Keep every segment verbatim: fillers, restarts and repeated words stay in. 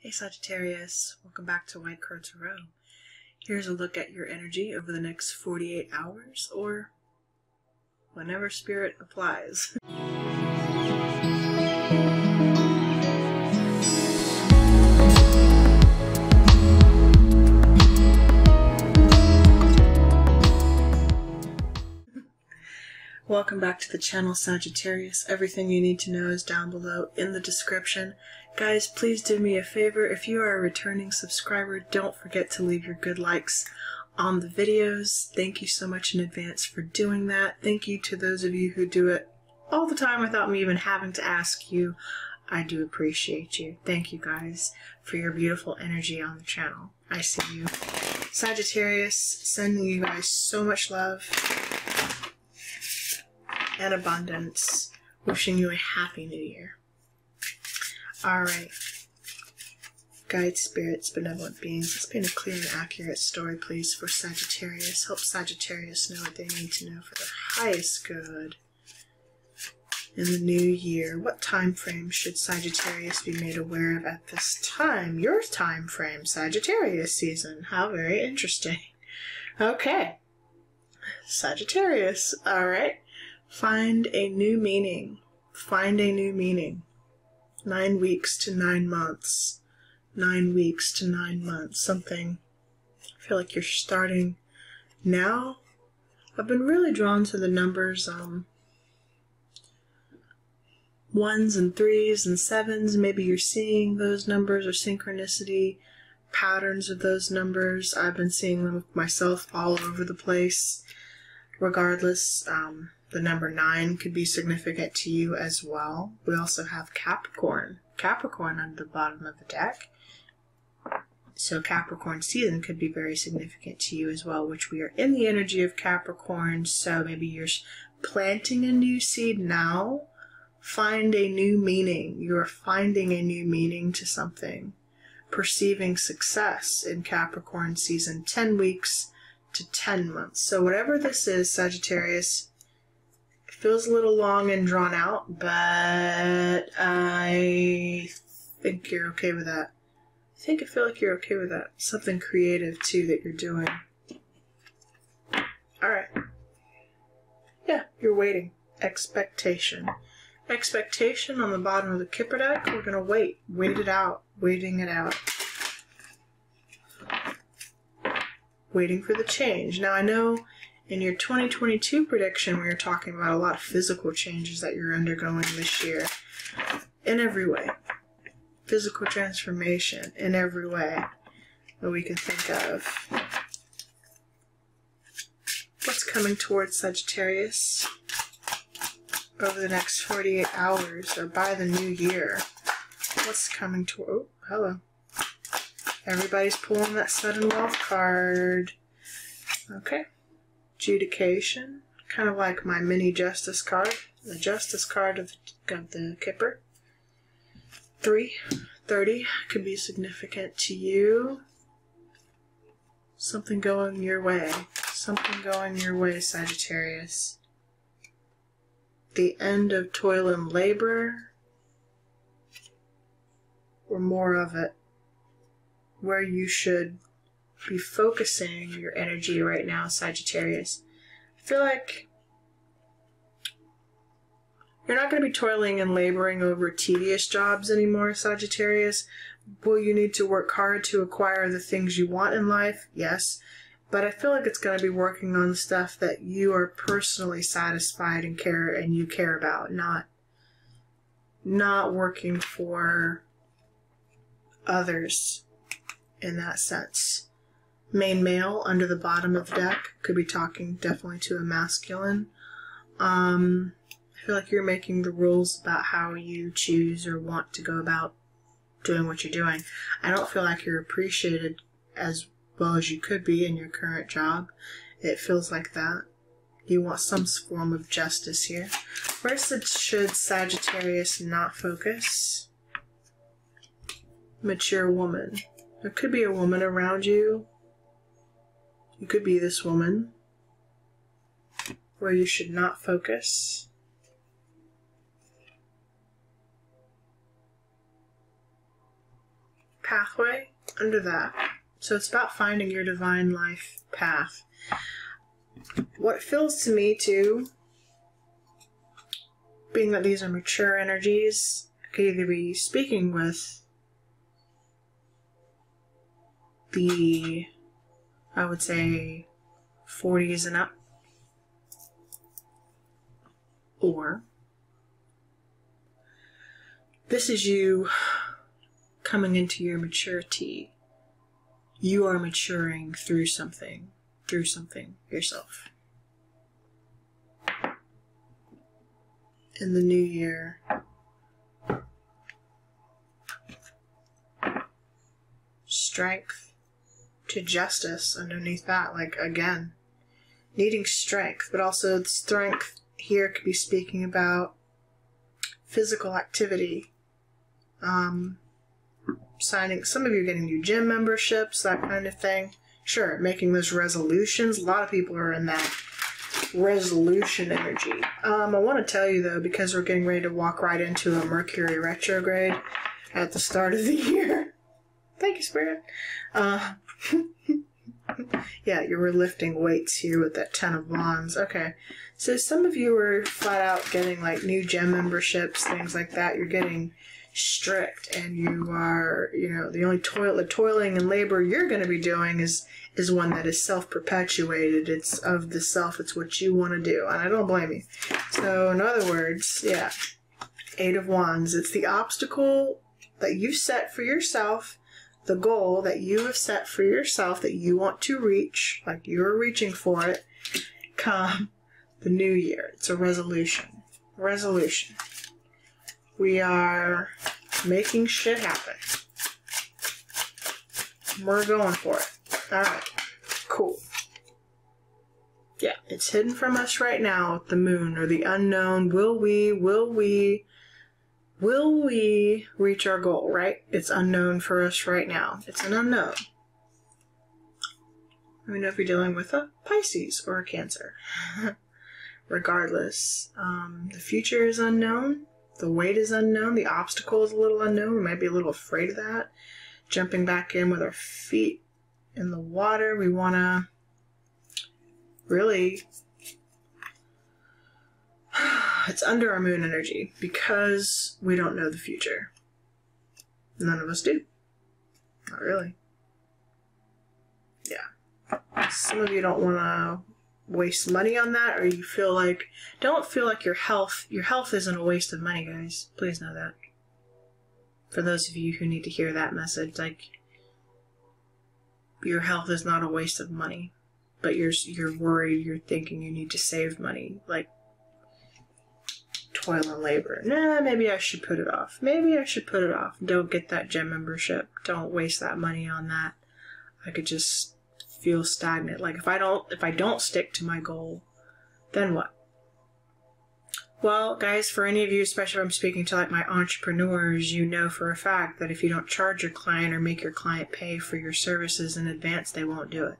Hey Sagittarius, welcome back to White Crow Tarot. Here's a look at your energy over the next forty-eight hours or whenever Spirit applies. Welcome back to the channel, Sagittarius. Everything you need to know is down below in the description. Guys, please do me a favor. If you are a returning subscriber, don't forget to leave your good likes on the videos. Thank you so much in advance for doing that. Thank you to those of you who do it all the time without me even having to ask you. I do appreciate you. Thank you guys for your beautiful energy on the channel. I see you. Sagittarius, sending you guys so much love and abundance, wishing you a happy new year. Alright, guides, spirits, benevolent beings, let's paint a clear and accurate story, please, for Sagittarius. Help Sagittarius know what they need to know for their highest good in the new year. What time frame should Sagittarius be made aware of at this time? Your time frame, Sagittarius season. How very interesting. Okay, Sagittarius, alright. Find a new meaning. Find a new meaning. Nine weeks to nine months. Nine weeks to nine months. Something I feel like you're starting now. I've been really drawn to the numbers, um, ones and threes and sevens. Maybe you're seeing those numbers or synchronicity patterns of those numbers. I've been seeing them myself all over the place. Regardless, um, the number nine could be significant to you as well. We also have Capricorn. Capricorn on the bottom of the deck. So Capricorn season could be very significant to you as well, which we are in the energy of Capricorn. So maybe you're planting a new seed now. Find a new meaning. You're finding a new meaning to something. Perceiving success in Capricorn season. ten weeks to ten months. So whatever this is, Sagittarius, feels a little long and drawn out, but I think you're okay with that. I think I feel like you're okay with that. Something creative, too, that you're doing. Alright. Yeah, you're waiting. Expectation. Expectation on the bottom of the Kipper deck. We're going to wait. Wait it out. Waiting it out. Waiting for the change. Now, I know in your twenty twenty-two prediction, we were talking about a lot of physical changes that you're undergoing this year in every way. Physical transformation in every way that we can think of. What's coming towards Sagittarius over the next forty-eight hours or by the new year? What's coming toward... Oh, hello. Everybody's pulling that sudden wealth card. Okay. Adjudication, kind of like my mini justice card, the justice card of the, of the Kipper. three thirty could be significant to you. Something going your way. Something going your way, Sagittarius. The end of toil and labor, or more of it, where you should be focusing your energy right now, Sagittarius. I feel like you're not going to be toiling and laboring over tedious jobs anymore, Sagittarius. Will you need to work hard to acquire the things you want in life? Yes. But I feel like it's going to be working on stuff that you are personally satisfied and care and you care about, not not working for others in that sense. Main male under the bottom of the deck could be talking definitely to a masculine. Um, I feel like you're making the rules about how you choose or want to go about doing what you're doing. I don't feel like you're appreciated as well as you could be in your current job. It feels like that. You want some form of justice here. Where should Sagittarius not focus? Mature woman. There could be a woman around you. You could be this woman where you should not focus. pathway under that. So it's about finding your divine life path. What feels to me too, being that these are mature energies, I could either be speaking with the, I would say, forties and up, or this is you coming into your maturity. You are maturing through something, through something yourself. In the new year, strength to justice underneath that, like again, needing strength, but also strength here could be speaking about physical activity. Um, signing, some of you are getting new gym memberships, that kind of thing. Sure, making those resolutions. A lot of people are in that resolution energy. Um, I want to tell you though, because we're getting ready to walk right into a Mercury retrograde at the start of the year. Thank you, Spirit. Uh, yeah, you were lifting weights here with that Ten of Wands. Okay, so some of you are flat out getting like new gym memberships, things like that. You're getting strict, and you are, you know, the only toil, the toiling and labor you're going to be doing is is one that is self-perpetuated. It's of the self. It's what you want to do, and I don't blame you. So, in other words, yeah, Eight of Wands. It's the obstacle that you set for yourself, the goal that you have set for yourself that you want to reach, like you're reaching for it. Come the new year. It's a resolution. Resolution. We are making shit happen. We're going for it. Alright. Cool. Yeah. It's hidden from us right now with the moon or the unknown. Will we, will we, will we reach our goal, right? It's unknown for us right now. It's an unknown. Let me know if you're dealing with a Pisces or a Cancer. Regardless, um, the future is unknown. The weight is unknown. The obstacle is a little unknown. We might be a little afraid of that. Jumping back in with our feet in the water. We want to really... It's under our moon energy because we don't know the future. None of us do. Not really. Yeah. Some of you don't want to waste money on that, or you feel like, don't feel like your health your health isn't a waste of money, guys. Please know that. For those of you who need to hear that message, like, your health is not a waste of money, but you're you're worried, you're thinking you need to save money, like toil and labor. Nah, maybe I should put it off. Maybe I should put it off. Don't get that gym membership. Don't waste that money on that. I could just feel stagnant. Like, if I don't, if I don't stick to my goal, then what? Well, guys, for any of you, especially if I'm speaking to like my entrepreneurs, you know for a fact that if you don't charge your client or make your client pay for your services in advance, they won't do it.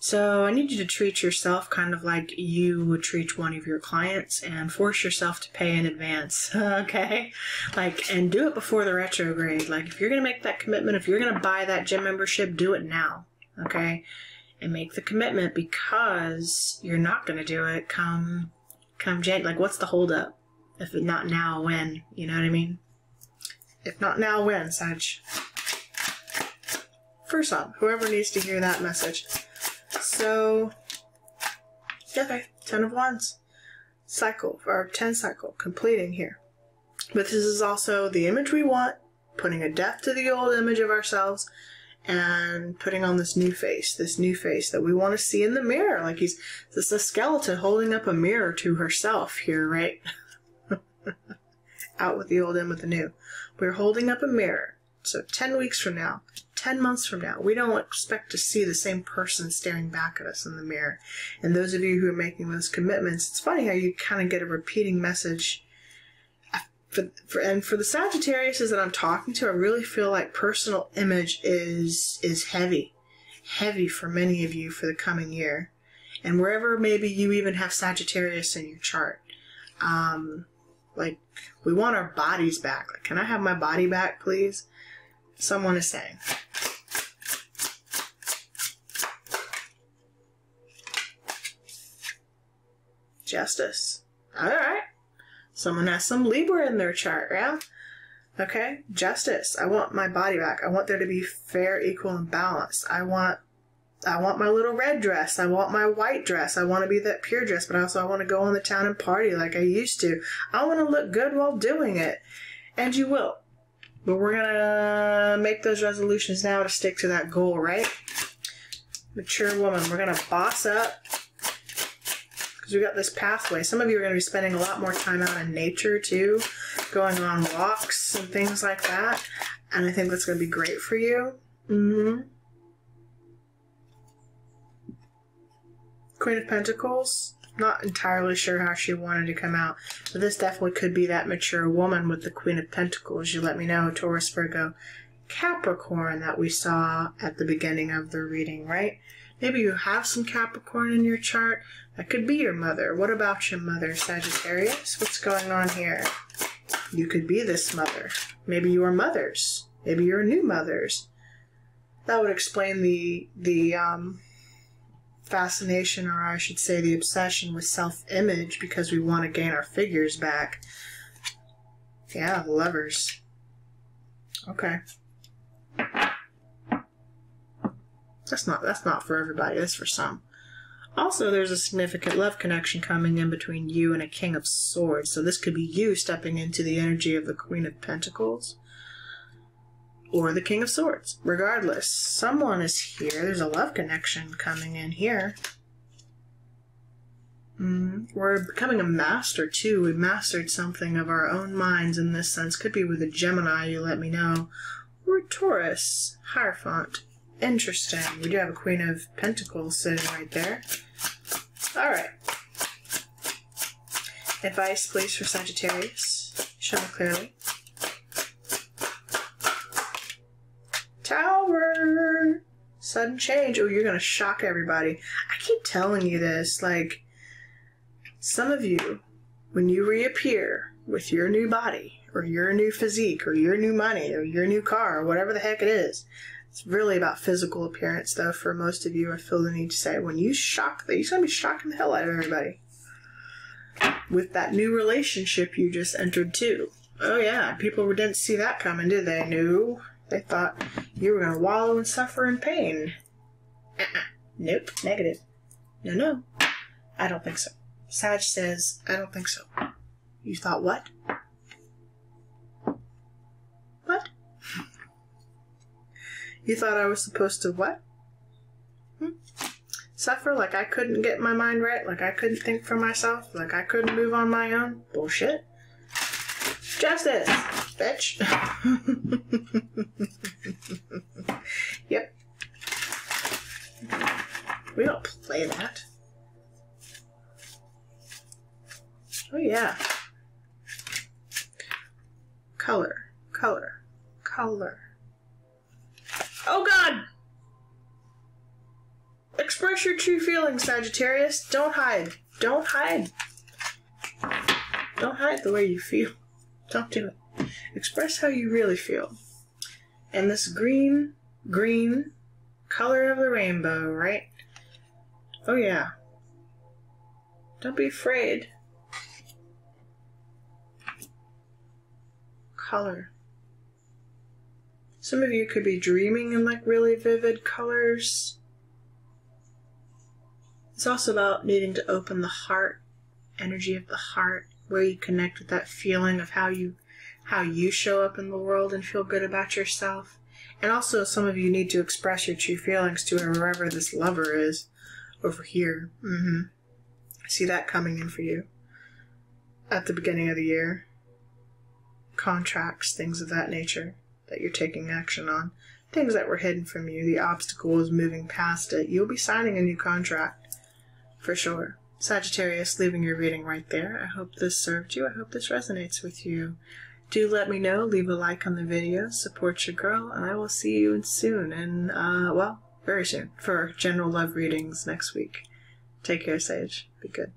So I need you to treat yourself kind of like you would treat one of your clients, and force yourself to pay in advance, okay? Like, and do it before the retrograde. Like, if you're going to make that commitment, if you're going to buy that gym membership, do it now. Okay, and make the commitment, because you're not going to do it come, come Jan. Like, what's the holdup? If not now, when? You know what I mean? If not now, when, Sag? For some, whoever needs to hear that message. So, okay, Ten of Wands. Cycle, or ten cycle, completing here. But this is also the image we want, putting a death to the old image of ourselves, and putting on this new face, this new face that we want to see in the mirror. Like, he's this a skeleton holding up a mirror to herself here, right? Out with the old, in with the new. We're holding up a mirror. So ten weeks from now, ten months from now, we don't expect to see the same person staring back at us in the mirror. And those of you who are making those commitments, it's funny how you kind of get a repeating message. For, for, and for the Sagittariuses that I'm talking to, I really feel like personal image is is heavy, heavy for many of you for the coming year, and wherever maybe you even have Sagittarius in your chart. Um, like, we want our bodies back. Like, can I have my body back, please? someone is saying. Justice. All right. Someone has some Libra in their chart, yeah? Okay, justice. I want my body back. I want there to be fair, equal, and balanced. I want I want my little red dress. I want my white dress. I want to be that pure dress, but also I want to go on the town and party like I used to. I want to look good while doing it. And you will. But we're going to make those resolutions now to stick to that goal, right? Mature woman. We're going to boss up. Because we got this pathway. Some of you are going to be spending a lot more time out in nature too, going on walks and things like that. And I think that's going to be great for you. Mm-hmm. Queen of Pentacles. Not entirely sure how she wanted to come out, but this definitely could be that mature woman with the Queen of Pentacles. You let me know, Taurus, Virgo, Capricorn that we saw at the beginning of the reading, right? Maybe you have some Capricorn in your chart. That could be your mother. What about your mother, Sagittarius? What's going on here? You could be this mother. Maybe you are mothers. Maybe you're new mothers. That would explain the the um, fascination, or I should say the obsession with self-image, because we want to gain our figures back. Yeah, lovers. Okay. That's not, that's not for everybody. That's for some. Also, there's a significant love connection coming in between you and a King of Swords. So this could be you stepping into the energy of the Queen of Pentacles or the King of Swords. Regardless, someone is here. There's a love connection coming in here. Mm-hmm. We're becoming a master, too. We mastered something of our own minds in this sense. Could be with a Gemini, you let me know. Or a Taurus, Hierophant. Interesting. We do have a Queen of Pentacles sitting right there. All right. Advice, please, for Sagittarius. Show me clearly. Tower. Sudden change. Oh, you're going to shock everybody. I keep telling you this. Like, some of you, when you reappear with your new body or your new physique or your new money or your new car or whatever the heck it is, it's really about physical appearance, though, for most of you. I feel the need to say, when you shock, you're going to be shocking the hell out of everybody with that new relationship you just entered, too. Oh, yeah, people didn't see that coming, did they? No. They thought you were going to wallow and suffer in pain. Uh-uh. Nope. Negative. No, no. I don't think so. Sag says, I don't think so. You thought what? What? You thought I was supposed to what? Hmm? Suffer? Like I couldn't get my mind right? Like I couldn't think for myself? Like I couldn't move on my own? Bullshit. Justice, bitch. Yep. We don't play that. Oh yeah. Color, color, color. Oh, God! Express your true feelings, Sagittarius. Don't hide. Don't hide. Don't hide the way you feel. Don't do it. Express how you really feel. And this green, green color of the rainbow, right? Oh, yeah. Don't be afraid. Color. Some of you could be dreaming in like really vivid colors. It's also about needing to open the heart, energy of the heart, where you connect with that feeling of how you, how you show up in the world and feel good about yourself. And also some of you need to express your true feelings to whoever this lover is over here. Mm-hmm. I see that coming in for you at the beginning of the year. Contracts, things of that nature that you're taking action on. Things that were hidden from you. The obstacle is moving past it. You'll be signing a new contract. For sure. Sagittarius, leaving your reading right there. I hope this served you. I hope this resonates with you. Do let me know. Leave a like on the video. Support your girl. And I will see you soon. And, uh, well, very soon. For general love readings next week. Take care, Sage. Be good.